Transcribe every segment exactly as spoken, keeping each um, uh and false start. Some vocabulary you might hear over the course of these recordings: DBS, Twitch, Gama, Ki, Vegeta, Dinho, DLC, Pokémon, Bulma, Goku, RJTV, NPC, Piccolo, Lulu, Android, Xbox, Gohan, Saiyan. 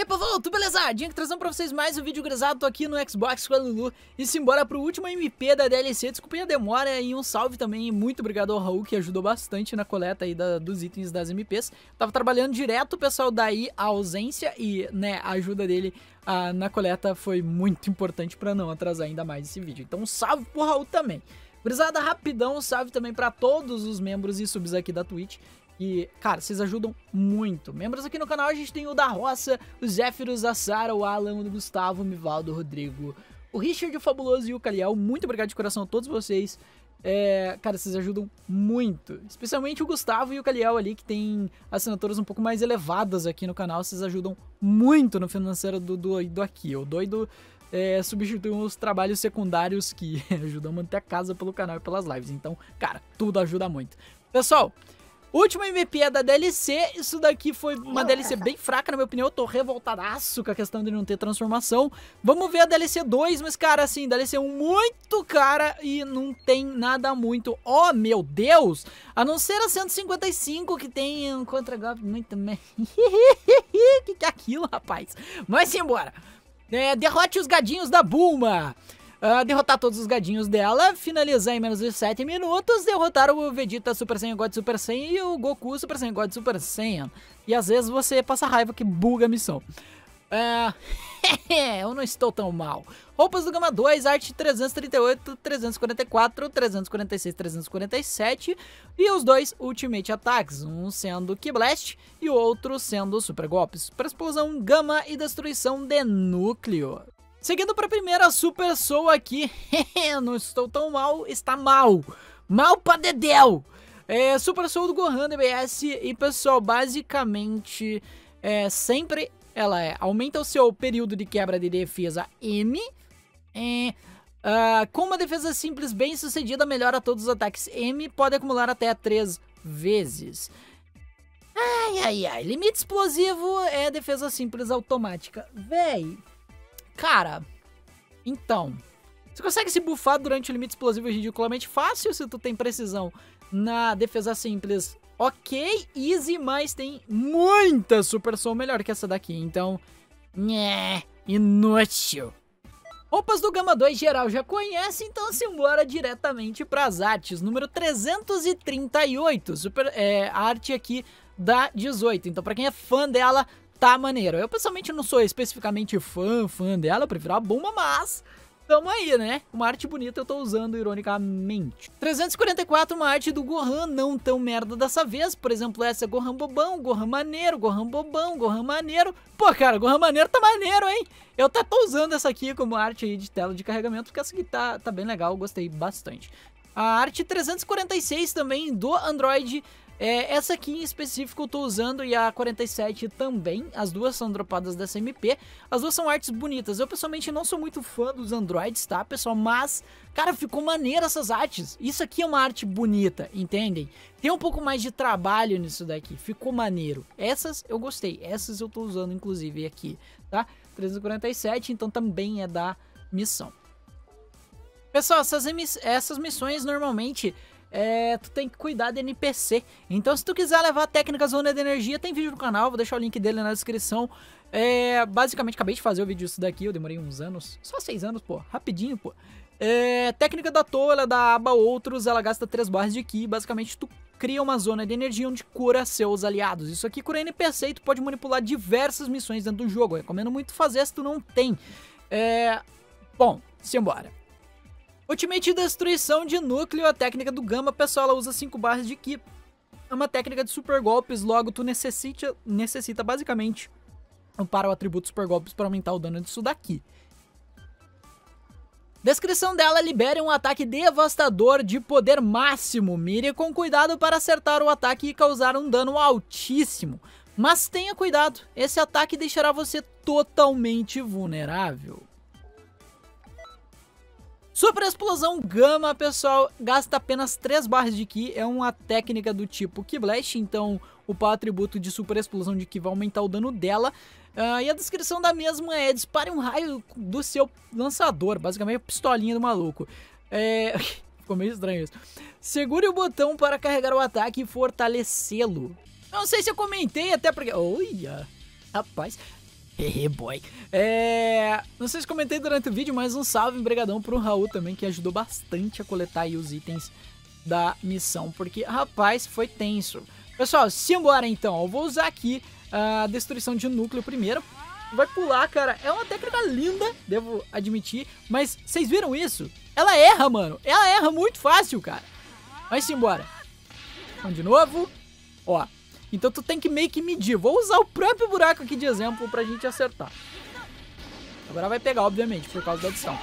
E aí, pessoal, tudo beleza? Dinho que trazendo pra vocês mais um vídeo grisado. Tô aqui no Xbox com a Lulu e simbora pro último M P da D L C. Desculpem a demora e um salve também. Muito obrigado ao Raul, que ajudou bastante na coleta aí da, dos itens das M Ps. Tava trabalhando direto, pessoal, daí a ausência e, né, a ajuda dele ah, na coleta foi muito importante pra não atrasar ainda mais esse vídeo. Então, um salve pro Raul também. Grisada, rapidão, um salve também pra todos os membros e subs aqui da Twitch. E, cara, vocês ajudam muito. Membros aqui no canal, a gente tem o da Roça, o Zéfiros, a Sara, o Alan, o Gustavo, o Mivaldo, o Rodrigo, o Richard, o Fabuloso e o Caliel. Muito obrigado de coração a todos vocês. É, cara, vocês ajudam muito. Especialmente o Gustavo e o Caliel ali, que tem assinaturas um pouco mais elevadas aqui no canal. Vocês ajudam muito no financeiro do doido aqui. O doido é, substitui os trabalhos secundários que ajudam a manter a casa pelo canal e pelas lives. Então, cara, tudo ajuda muito. Pessoal, última M V P é da D L C. Isso daqui foi uma D L C bem fraca, na minha opinião. Eu tô revoltadaço com a questão de não ter transformação. Vamos ver a D L C dois, mas, cara, assim, D L C um muito cara e não tem nada muito. Oh, meu Deus! A não ser a cento e cinquenta e cinco, que tem um contra-golpe muito... O que que é aquilo, rapaz? Mas simbora. É, derrote os gadinhos da Bulma. Uh, derrotar todos os gadinhos dela, finalizar em menos de sete minutos, derrotar o Vegeta Super Saiyan God Super Saiyan e o Goku Super Saiyan God Super Saiyan. E às vezes você passa raiva que buga a missão. Uh, eu não estou tão mal. Roupas do Gama dois, arte trezentos e trinta e oito, trezentos e quarenta e quatro, trezentos e quarenta e seis, trezentos e quarenta e sete e os dois Ultimate Attacks, um sendo Ki Blast e o outro sendo Super Golpes, para explosão Gama e destruição de núcleo. Seguindo para a primeira Super Soul aqui, não estou tão mal, está mal, mal pra dedéu. É, Super Soul do Gohan, D B S, e pessoal, basicamente, é, sempre ela é, aumenta o seu período de quebra de defesa M, é, uh, com uma defesa simples bem sucedida, melhora todos os ataques M, pode acumular até três vezes. Ai, ai, ai, limite explosivo é defesa simples automática, véi. Cara, então, você consegue se bufar durante o limite explosivo ridiculamente fácil se tu tem precisão na defesa simples. Ok, easy, mas tem muita Super Soul melhor que essa daqui, então, né, inútil. Roupas do Gama dois geral já conhece, então simbora diretamente para as artes. Número trezentos e trinta e oito, super, é, a arte aqui da dezoito, então pra quem é fã dela... Tá maneiro. Eu pessoalmente não sou especificamente fã, fã dela, eu prefiro a Bulma, mas tamo aí, né? Uma arte bonita eu tô usando, ironicamente. trezentos e quarenta e quatro, uma arte do Gohan, não tão merda dessa vez. Por exemplo, essa é Gohan bobão, Gohan maneiro, Gohan bobão, Gohan maneiro. Pô, cara, Gohan maneiro tá maneiro, hein? Eu até tô usando essa aqui como arte aí de tela de carregamento, porque essa aqui tá, tá bem legal, gostei bastante. A arte trezentos e quarenta e seis também, do Android. É, essa aqui em específico eu tô usando e a quarenta e sete também, as duas são dropadas dessa M P, as duas são artes bonitas. Eu pessoalmente não sou muito fã dos Androids, tá, pessoal, mas, cara, ficou maneira essas artes. Isso aqui é uma arte bonita, entendem? Tem um pouco mais de trabalho nisso daqui, ficou maneiro. Essas eu gostei, essas eu tô usando inclusive aqui, tá? trezentos e quarenta e sete, então também é da missão. Pessoal, essas, essas missões normalmente... É, tu tem que cuidar de N P C. Então, se tu quiser levar técnicas zona de energia, tem vídeo no canal, vou deixar o link dele na descrição. É, basicamente, acabei de fazer o vídeo disso daqui, eu demorei uns anos, só seis anos, pô, rapidinho, pô. É, técnica da toa, ela é da aba outros, ela gasta três barras de ki, basicamente tu cria uma zona de energia onde cura seus aliados. Isso aqui cura N P C e tu pode manipular diversas missões dentro do jogo, eu recomendo muito fazer se tu não tem. É, bom, simbora. Ultimate destruição de núcleo, a técnica do Gama, pessoal, ela usa cinco barras de ki. É uma técnica de super golpes, logo tu necessita, necessita basicamente ampara o atributo super golpes para aumentar o dano disso daqui. Descrição dela, libere um ataque devastador de poder máximo. Mire com cuidado para acertar o ataque e causar um dano altíssimo. Mas tenha cuidado, esse ataque deixará você totalmente vulnerável. Super explosão Gama, pessoal, gasta apenas três barras de ki, é uma técnica do tipo Ki Blast, então upar o atributo de super explosão de ki vai aumentar o dano dela. Uh, e a descrição da mesma é, dispare um raio do seu lançador, basicamente a pistolinha do maluco. É... ficou meio estranho isso. Segure o botão para carregar o ataque e fortalecê-lo. Não sei se eu comentei, até porque... Olha, rapaz... Hehe, boy. É... Não sei se comentei durante o vídeo, mas um salve, obrigadão pro Raul também, que ajudou bastante a coletar aí os itens da missão, porque, rapaz, foi tenso. Pessoal, simbora então. Eu vou usar aqui a destruição de núcleo primeiro. Vai pular, cara. É uma técnica linda, devo admitir. Mas vocês viram isso? Ela erra, mano. Ela erra muito fácil, cara. Mas simbora. Então, de novo. Ó. Então tu tem que meio que medir. Vou usar o próprio buraco aqui de exemplo pra gente acertar. Agora vai pegar, obviamente, por causa da adição.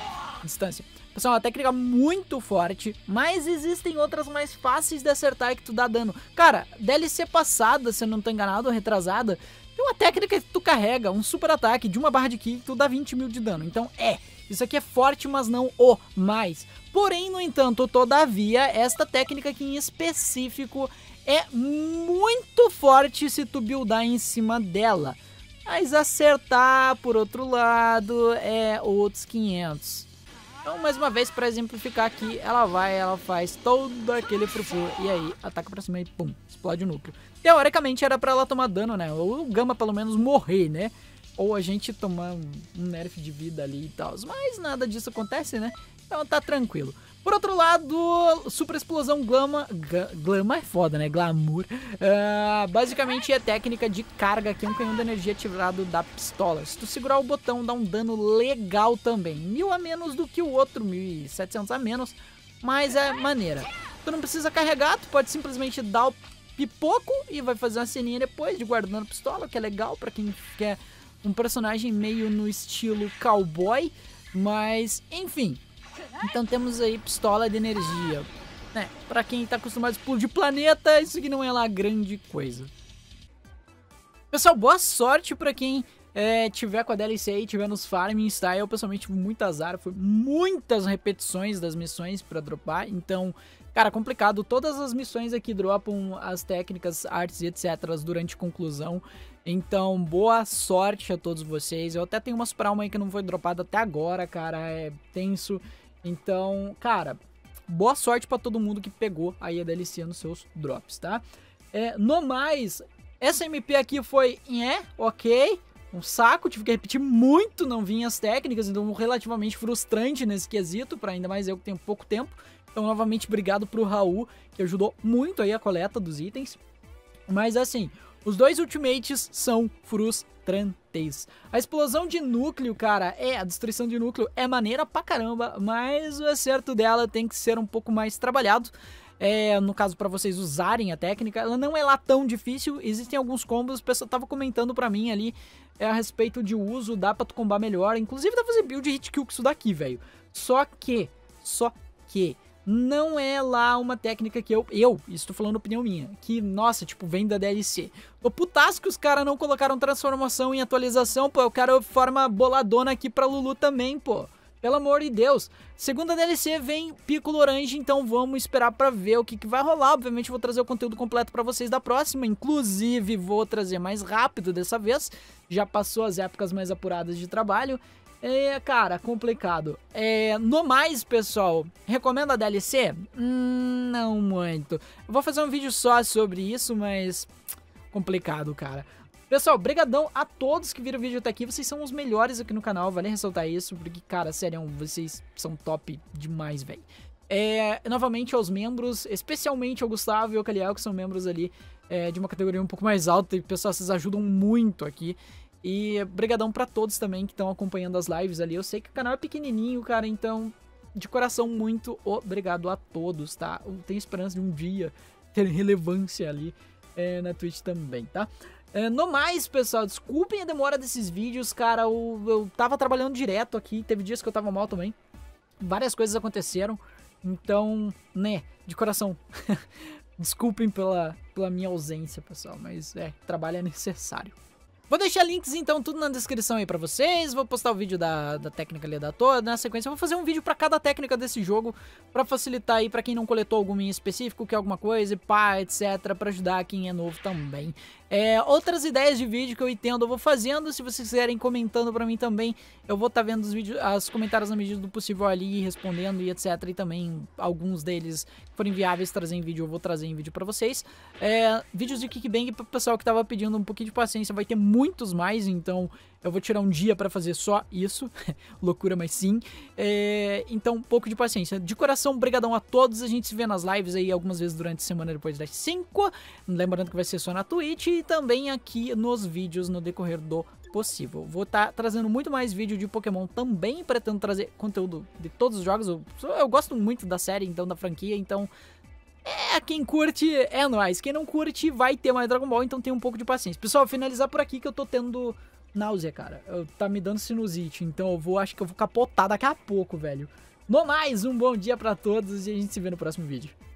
Distância. Pessoal, é uma técnica muito forte, mas existem outras mais fáceis de acertar que tu dá dano. Cara, D L C passada, se eu não tô enganado, retrasada, tem uma técnica que tu carrega, um super ataque de uma barra de ki, tu dá vinte mil de dano. Então, é, isso aqui é forte, mas não o mais. Porém, no entanto, todavia, esta técnica aqui em específico é muito forte se tu buildar em cima dela. Mas acertar, por outro lado, é outros quinhentos. Então, mais uma vez, para exemplificar aqui, ela vai, ela faz todo aquele fufu, e aí ataca pra cima e pum, explode o núcleo. Teoricamente era pra ela tomar dano, né? Ou o Gama pelo menos morrer, né? Ou a gente tomar um nerf de vida ali e tal. Mas nada disso acontece, né? Então tá tranquilo. Por outro lado, super explosão Gama... Gama é foda, né? Glamour. Uh, basicamente é técnica de carga, que é um canhão de energia tirado da pistola. Se tu segurar o botão, dá um dano legal também. Mil a menos do que o outro, mil e setecentos a menos, mas é maneira. Tu não precisa carregar, tu pode simplesmente dar o pipoco e vai fazer uma ceninha depois de guardando a pistola, que é legal pra quem quer um personagem meio no estilo cowboy. Mas, enfim... Então temos aí pistola de energia, né? Pra quem tá acostumado a explodir planeta, isso aqui não é lá grande coisa. Pessoal, boa sorte pra quem é, tiver com a D L C aí, tiver nos farmings, tá? Eu pessoalmente tive muito azar, foi muitas repetições das missões pra dropar. Então, cara, complicado. Todas as missões aqui dropam as técnicas, artes e etcétera durante conclusão. Então, boa sorte a todos vocês. Eu até tenho umas pralmas aí que não foi dropada até agora, cara. É tenso. Então, cara, boa sorte pra todo mundo que pegou aí a D L C nos seus drops, tá? É, no mais, essa M P aqui foi, é, ok, um saco, tive que repetir muito, não vinha as técnicas, então relativamente frustrante nesse quesito, pra ainda mais eu que tenho pouco tempo. Então, novamente, obrigado pro Raul, que ajudou muito aí a coleta dos itens. Mas, assim, os dois ultimates são frustrantes. A explosão de núcleo, cara, é, a destruição de núcleo é maneira pra caramba, mas o acerto dela tem que ser um pouco mais trabalhado. É, no caso, pra vocês usarem a técnica, ela não é lá tão difícil, existem alguns combos, o pessoal tava comentando pra mim ali é, a respeito de uso, dá pra tu combar melhor, inclusive dá pra fazer build hit kill com isso daqui, velho. Só que, só que... não é lá uma técnica que eu, eu, estou falando opinião minha, que, nossa, tipo, vem da D L C. Tô putasso que os caras não colocaram transformação em atualização, pô, eu quero forma boladona aqui pra Lulu também, pô. Pelo amor de Deus. Segunda D L C vem Piccolo Orange, então vamos esperar pra ver o que, que vai rolar. Obviamente vou trazer o conteúdo completo pra vocês da próxima, inclusive vou trazer mais rápido dessa vez. Já passou as épocas mais apuradas de trabalho. É, cara, complicado. É, no mais, pessoal, recomendo a D L C? Hum, não muito. Eu vou fazer um vídeo só sobre isso, mas complicado, cara. Pessoal, brigadão a todos que viram o vídeo até aqui. Vocês são os melhores aqui no canal, vale ressaltar isso, porque, cara, sério, vocês são top demais, velho. É, novamente aos membros, especialmente ao Gustavo e ao Caliel, que são membros ali é, de uma categoria um pouco mais alta. E, pessoal, vocês ajudam muito aqui. E brigadão pra todos também que estão acompanhando as lives ali. Eu sei que o canal é pequenininho, cara, então de coração muito obrigado a todos, tá? Eu tenho esperança de um dia ter relevância ali é, na Twitch também, tá? É, no mais, pessoal, desculpem a demora desses vídeos, cara. Eu, eu tava trabalhando direto aqui, teve dias que eu tava mal também. Várias coisas aconteceram, então, né, de coração... Desculpem pela, pela minha ausência, pessoal, mas é, trabalho é necessário. Vou deixar links, então, tudo na descrição aí pra vocês. Vou postar o vídeo da, da técnica ali da toda. Na sequência, eu vou fazer um vídeo pra cada técnica desse jogo, pra facilitar aí pra quem não coletou alguma em específico, quer alguma coisa, e pá, etcétera. Pra ajudar quem é novo também. É, outras ideias de vídeo que eu entendo, eu vou fazendo. Se vocês quiserem comentando pra mim também, eu vou estar tá vendo os vídeos, os comentários na medida do possível ali, respondendo e etcétera. E também, alguns deles que forem viáveis trazer em vídeo, eu vou trazer em vídeo pra vocês. É, vídeos de kickbang pro pessoal que tava pedindo um pouquinho de paciência, vai ter muito muitos mais, então Eu vou tirar um dia pra fazer só isso. Loucura, mas sim. É, então, um pouco de paciência. De coração, brigadão a todos. A gente se vê nas lives aí algumas vezes durante a semana depois das cinco. Lembrando que vai ser só na Twitch e também aqui nos vídeos no decorrer do possível. Vou estar tá trazendo muito mais vídeo de Pokémon também, pretendo trazer conteúdo de todos os jogos. Eu, eu gosto muito da série, então, da franquia, então... É, quem curte é nóis. Quem não curte vai ter mais Dragon Ball, então tem um pouco de paciência. Pessoal, vou finalizar por aqui que eu tô tendo náusea, cara. Eu, tá me dando sinusite, então eu vou, acho que eu vou capotar daqui a pouco, velho. No mais, um bom dia pra todos e a gente se vê no próximo vídeo.